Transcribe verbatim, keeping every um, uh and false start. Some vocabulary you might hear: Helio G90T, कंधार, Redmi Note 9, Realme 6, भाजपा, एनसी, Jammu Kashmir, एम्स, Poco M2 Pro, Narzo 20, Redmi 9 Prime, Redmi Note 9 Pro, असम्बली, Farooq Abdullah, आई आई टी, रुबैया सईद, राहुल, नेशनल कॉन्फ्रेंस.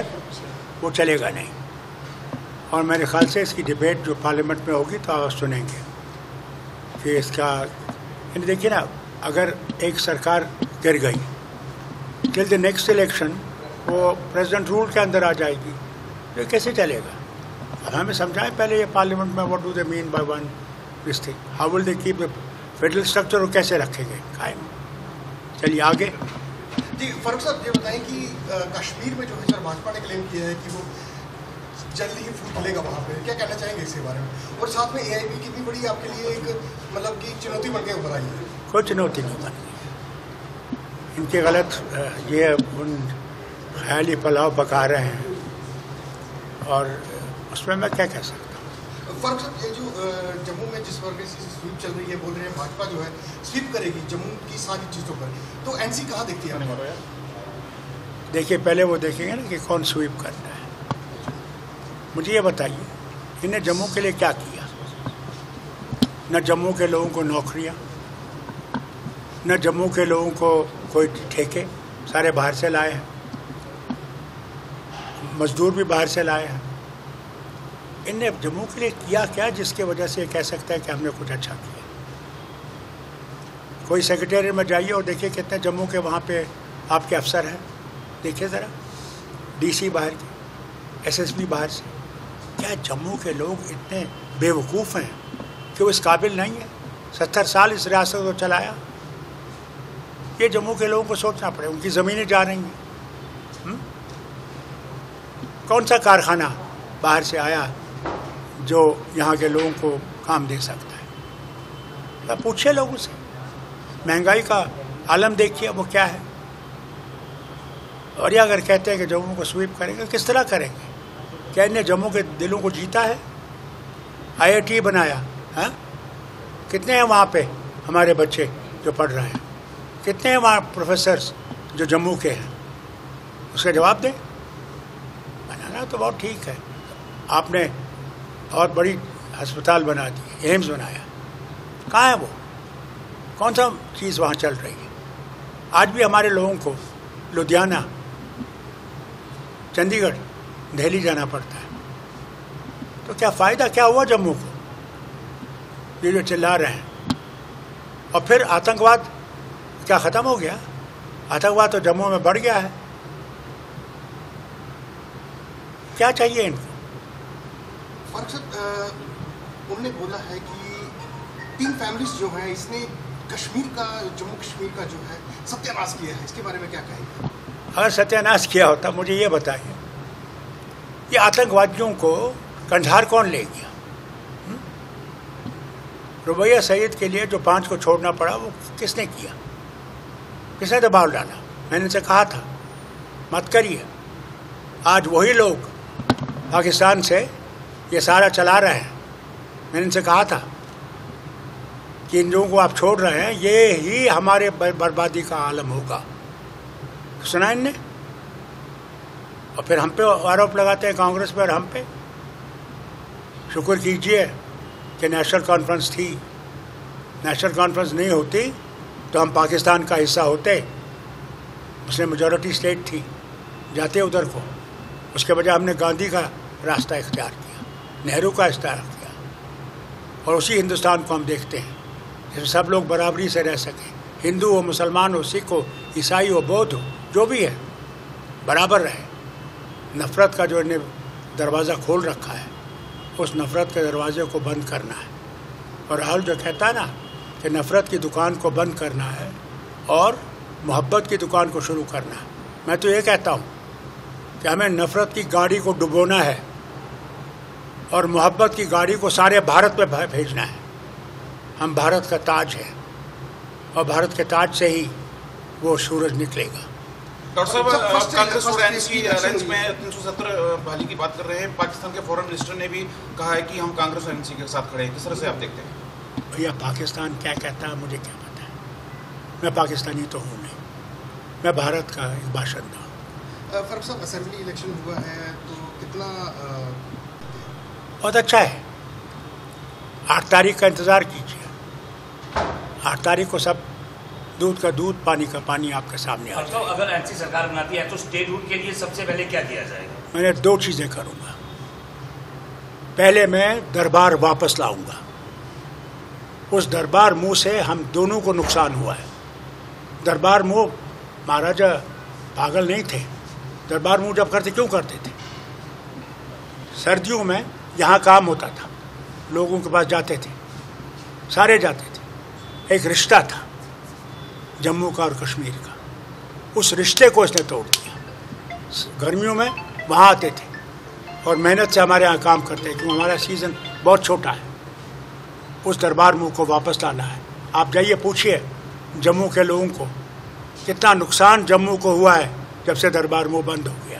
तक वो चलेगा नहीं। और मेरे ख्याल से इसकी डिबेट जो पार्लियामेंट में होगी तो आप सुनेंगे कि इसका, यानी देखिए ना, अगर एक सरकार गिर गई टिल द नेक्स्ट इलेक्शन, वो प्रेसिडेंट रूल के अंदर आ जाएगी, ये कैसे चलेगा? और हमें समझाएं पहले ये पार्लियामेंट में what do they mean by one this thing, how will they keep the federal structure, वो कैसे रखेंगे कायम। चलिए आगे। जी फारूक साहब, ये बताएं कि कश्मीर में जो है सर भाजपा ने क्लेम किया है कि वो जल्दी ही फूट लेगा वहाँ पे, क्या कहना चाहेंगे इसके बारे में? और साथ में ए आई पी कितनी बड़ी आपके लिए एक मतलब कि चुनौती बन के उभर आई है? कोई चुनौती नहीं बन गई, इनके गलत ये उन ख्याली पलाव पका रहे हैं और उसमें मैं क्या कह सकता हूँ। फारूक साहब, ये जो जम्मू में जिस वर्ग से स्वीप चल रही है, बोल रहे हैं भाजपा जो है स्वीप करेगी जम्मू की सारी चीज़ों पर, तो एनसी कहाँ देखती है हमारे? देखिए पहले वो देखेंगे ना कि कौन स्वीप करना है। मुझे ये बताइए इन्हें जम्मू के लिए क्या किया? न जम्मू के लोगों को नौकरियाँ, न जम्मू के लोगों को कोई ठेके, सारे बाहर से लाए हैं, मजदूर भी बाहर से लाए हैं। इनने जम्मू के लिए किया क्या जिसके वजह से ये कह सकता है कि हमने कुछ अच्छा किया? कोई सेक्रेटेरिएट में जाइए और देखिए कितने जम्मू के वहाँ पे आपके अफसर हैं, देखिए ज़रा, डीसी बाहर के, एसएसपी बाहर से। क्या जम्मू के लोग इतने बेवकूफ़ हैं कि वो इस काबिल नहीं है? सत्तर साल इस रियासत को चलाया। ये जम्मू के लोगों को सोचना पड़े, उनकी ज़मीनें जा रही हैं। कौन सा कारखाना बाहर से आया जो यहाँ के लोगों को काम दे सकता है? तो पूछिए लोगों से। महंगाई का आलम देखिए वो क्या है। और ये अगर कहते हैं कि जम्मू को स्वीप करेंगे, किस तरह करेंगे? क्या इन्हें जम्मू के दिलों को जीता है? आई आई टी बनाया है, कितने हैं वहाँ पे हमारे बच्चे जो पढ़ रहे हैं? कितने हैं वहाँ प्रोफेसर्स जो जम्मू के हैं? उसका जवाब दें। बनाना तो बहुत ठीक है, आपने और बड़ी हस्पताल बना दी, एम्स बनाया, कहाँ है वो? कौन सा चीज़ वहाँ चल रही है? आज भी हमारे लोगों को लुधियाना, चंडीगढ़, दिल्ली जाना पड़ता है, तो क्या फ़ायदा क्या हुआ जम्मू को? ये जो चिल्ला रहे हैं। और फिर आतंकवाद क्या ख़त्म हो गया? आतंकवाद तो जम्मू में बढ़ गया है। क्या चाहिए इनको? उन्होंने बोला है कि तीन फैमिलीज जो है इसने कश्मीर का, जम्मू कश्मीर का जो है सत्यानाश किया है, इसके बारे में क्या कहेंगे? अगर सत्यानाश किया होता मुझे ये बताइए, ये आतंकवादियों को कंधार कौन ले गया? रुबैया सईद के लिए जो पांच को छोड़ना पड़ा वो किसने किया? किसने दबाव डाला? मैंने इनसे कहा था मत करिए। आज वही लोग पाकिस्तान से ये सारा चला रहे हैं। मैंने इनसे कहा था कि इन लोगों को आप छोड़ रहे हैं, ये ही हमारे बर्बादी का आलम होगा। सुना इनने? और फिर हम पे आरोप लगाते हैं, कांग्रेस पे और हम पे। शुक्र कीजिए कि नेशनल कॉन्फ्रेंस थी, नेशनल कॉन्फ्रेंस नहीं होती तो हम पाकिस्तान का हिस्सा होते, उसमें मेजॉरिटी स्टेट थी, जाते उधर को। उसके बजाय हमने गांधी का रास्ता इख्तियार किया, नेहरू का इख्तियार किया, और उसी हिंदुस्तान को हम देखते हैं जिसमें सब लोग बराबरी से रह सकें, हिंदू हो, मुसलमान हो, सिख हो, ईसाई हो, बौद्ध हो, जो भी है बराबर रहे। नफ़रत का जो इन्हें दरवाज़ा खोल रखा है, उस नफ़रत के दरवाजे को बंद करना है। और राहुल जो कहता है ना कि नफ़रत की दुकान को बंद करना है और मोहब्बत की दुकान को शुरू करना है, मैं तो ये कहता हूँ कि हमें नफ़रत की गाड़ी को डुबोना है और मोहब्बत की गाड़ी को सारे भारत में भेजना है। हम भारत का ताज हैं और भारत के ताज से ही वो सूरज निकलेगा। डॉक्टर साहब, कांग्रेस और एनसी अलायंस में तीन सौ सत्तर बहाली की बात कर रहे हैं। पाकिस्तान के फॉरेन मिनिस्टर ने भी कहा है कि हम कांग्रेस और एनसी के साथ खड़े हैं, किस तरह से आप देखते हैं? भैया पाकिस्तान क्या कहता है मुझे क्या पता है, मैं पाकिस्तानी तो हूँ नहीं, मैं भारत का एक बाशिंदा हूँ। फारूक साहब, असम्बली इलेक्शन हुआ है तो कितना आ... बहुत अच्छा है। आठ तारीख का इंतज़ार कीजिए, आठ तारीख को सब दूध का दूध, पानी का पानी आपके सामने आ जाएगा। अगर एनसी सरकार बनाती है तो स्टेट रूल के लिए सबसे पहले क्या किया जाएगा? मैंने दो चीज़ें करूँगा। पहले मैं दरबार वापस लाऊंगा। उस दरबार मुँह से हम दोनों को नुकसान हुआ है। दरबार मुँह महाराजा पागल नहीं थे, दरबार मुँह जब करते क्यों करते थे? सर्दियों में यहाँ काम होता था, लोगों के पास जाते थे, सारे जाते थे, एक रिश्ता था जम्मू का और कश्मीर का, उस रिश्ते को इसने तोड़ दिया। गर्मियों में वहाँ आते थे और मेहनत से हमारे यहाँ काम करते थे क्योंकि हमारा सीज़न बहुत छोटा है। उस दरबार मुँह को वापस लाना है। आप जाइए पूछिए जम्मू के लोगों को कितना नुकसान जम्मू को हुआ है जब से दरबार मुँह बंद हो गया।